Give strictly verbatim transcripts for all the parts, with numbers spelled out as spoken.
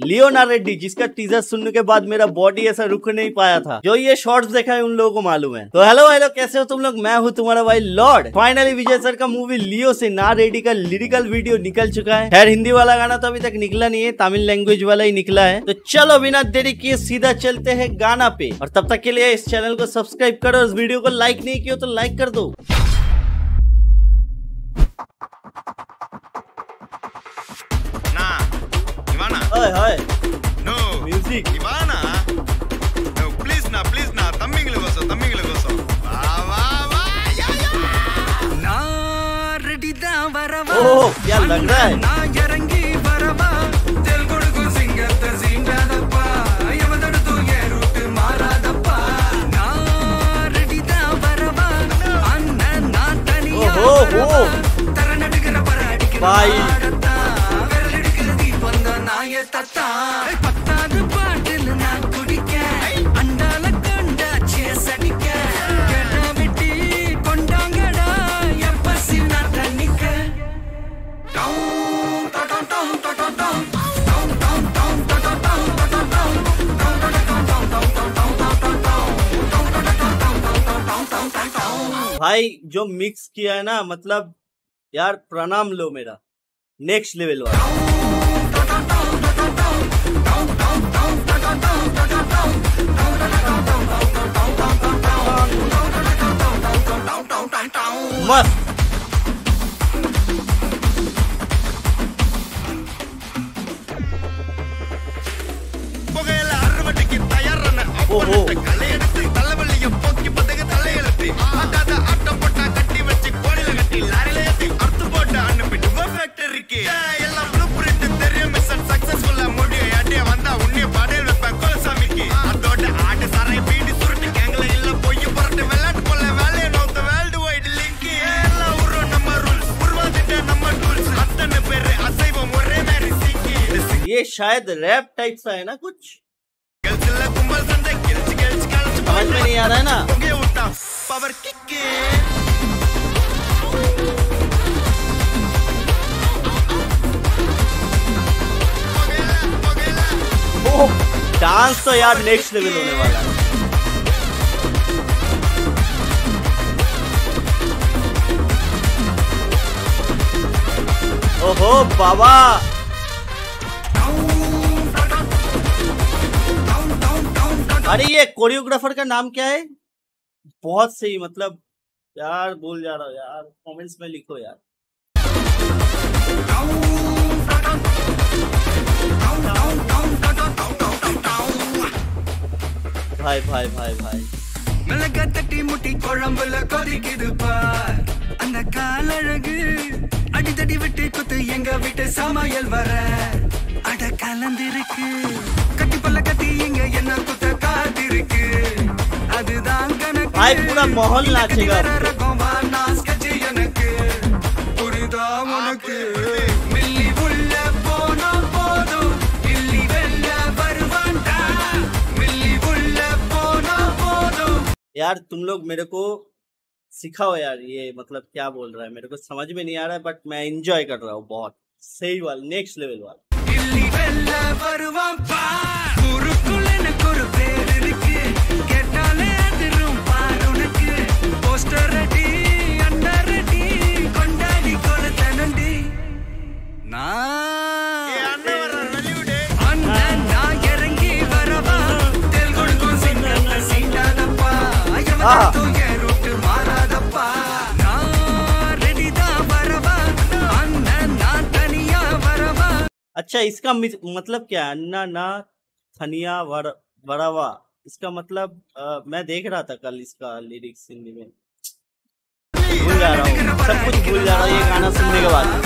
लियो ना रेड्डी, जिसका टीजर सुनने के बाद मेरा बॉडी ऐसा रुक नहीं पाया था। जो ये शॉर्ट्स देखा है उन लोगों को मालूम है। तो हेलो भाई लोग, कैसे हो तुम लोग? मैं हूँ तुम्हारा भाई लॉर्ड। फाइनली विजय सर का मूवी लियो से ना रेडी का लिरिकल वीडियो निकल चुका है। खैर हिंदी वाला गाना तो अभी तक निकला नहीं है, तमिल लैंग्वेज वाला ही निकला है। तो चलो बिना देरी किए सीधा चलते है गाना पे, और तब तक के लिए इस चैनल को सब्सक्राइब करो और इस वीडियो को लाइक नहीं किया तो लाइक कर दो। No music Ivana No please na please na tammingile goso tammingile goso va va va ya ya na ready da varava oh kya lag raha hai na yarangi varava del godu singat zinda dappa ayavadu tu ye root mara dappa na ready da varava anna na taniya oh taranadikara paradikara bye तत्ता पत्ताद Patil ना कुडिके अंडाल गंडा चेसडिके गड़ा बिटी कोंडांगडा यार पसीना तनिके down टा टा टा टा टा भाई जो मिक्स किया है ना, मतलब यार प्रणाम लो, मेरा नेक्स्ट लेवल वाला। मस्त ओहो ये शायद रैप टाइप सा है ना, कुछ समझ में नहीं आ रहा है ना। ओह डांस तो यार नेक्स्ट लेवल होने वाला है। ओहो बाबा अरे ये कोरियोग्राफर का नाम क्या है? बहुत सही, मतलब यार बोल जा रहा हूँ यार, कमेंट्स में लिखो यार। भाई भाई भाई भाई भाई पूरा माहौल नाचेगा। यार तुम लोग मेरे को सिखाओ यार, ये मतलब क्या बोल रहा है मेरे को समझ में नहीं आ रहा है, बट मैं एंजॉय कर रहा हूँ। बहुत सही वाला, नेक्स्ट लेवल वाला। अच्छा इसका मतलब क्या? अन्ना ना थनिया वर, वरावा, इसका मतलब आ, मैं देख रहा था कल इसका लिरिक्स हिंदी में। भूल जा रहा हूँ सब कुछ, भूल जा रहा हूँ ये गाना सुनने के बाद।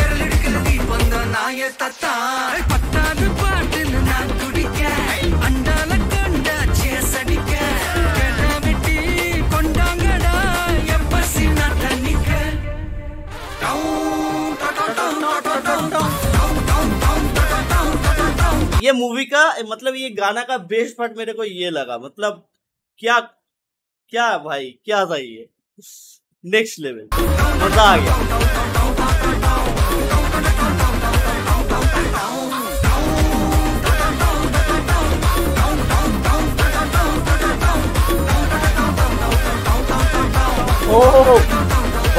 ये मूवी का मतलब ये गाना का बेस्ट पार्ट मेरे को ये लगा, मतलब क्या क्या भाई क्या था ये, नेक्स्ट लेवल, मजा आ गया।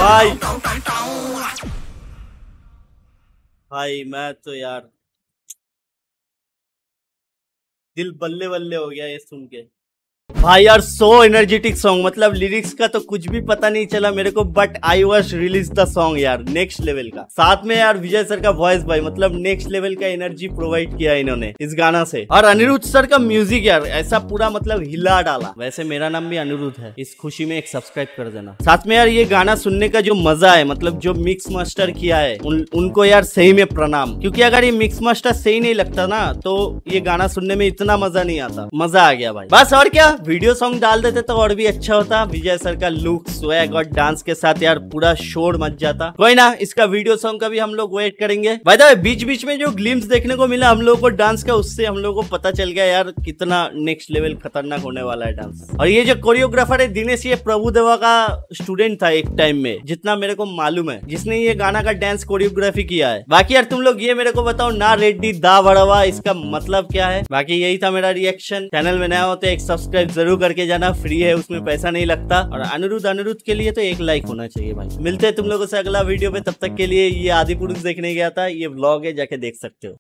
भाई भाई मैं तो यार दिल बल्ले बल्ले हो गया ये सुन के भाई यार। सो एनर्जेटिक सॉन्ग, मतलब लिरिक्स का तो कुछ भी पता नहीं चला मेरे को, but I was release the song यार नेक्स्ट लेवल का। साथ में यार विजय सर का वॉइस भाई, मतलब नेक्स्ट लेवल का एनर्जी प्रोवाइड किया इन्होंने इस गाना से। और अनिरुद्ध सर का म्यूजिक यार ऐसा पूरा मतलब हिला डाला। वैसे मेरा नाम भी अनिरुद्ध है, इस खुशी में एक सब्सक्राइब कर देना। साथ में यार ये गाना सुनने का जो मजा है, मतलब जो मिक्स मास्टर किया है उन, उनको यार सही में प्रणाम, क्योंकि अगर ये मिक्स मास्टर सही नहीं लगता ना तो ये गाना सुनने में इतना मजा नहीं आता। मजा आ गया भाई बस। और क्या वीडियो सॉन्ग डाल देते तो और भी अच्छा होता। विजय सर का लुक, स्वैग और डांस के साथ यार पूरा शोर मच जाता। कोई ना, इसका वीडियो सॉन्ग का भी हम लोग वेट करेंगे। बाय द वे बीच बीच में जो ग्लिम्स देखने को मिला हम लोगों को डांस का, उससे हम लोगों को पता चल गया यार कितना नेक्स्ट लेवल खतरनाक होने वाला है डांस। और ये जो कोरियोग्राफर है दिनेश, ये प्रभुदेवा का स्टूडेंट था एक टाइम में, जितना मेरे को मालूम है, जिसने ये गाना का डांस कोरियोग्राफी किया है। बाकी यार तुम लोग ये मेरे को बताओ, ना रेड्डी दा बड़वा, इसका मतलब क्या है। बाकी यही था मेरा रिएक्शन। चैनल में नया हो तो एक सब्सक्राइब जरूर करके जाना, फ्री है, उसमें पैसा नहीं लगता। और अनिरुद्ध अनिरुद्ध के लिए तो एक लाइक होना चाहिए भाई। मिलते हैं तुम लोगों से अगला वीडियो पे, तब तक के लिए। ये आदिपुरुष देखने गया था, ये व्लॉग है, जाके देख सकते हो।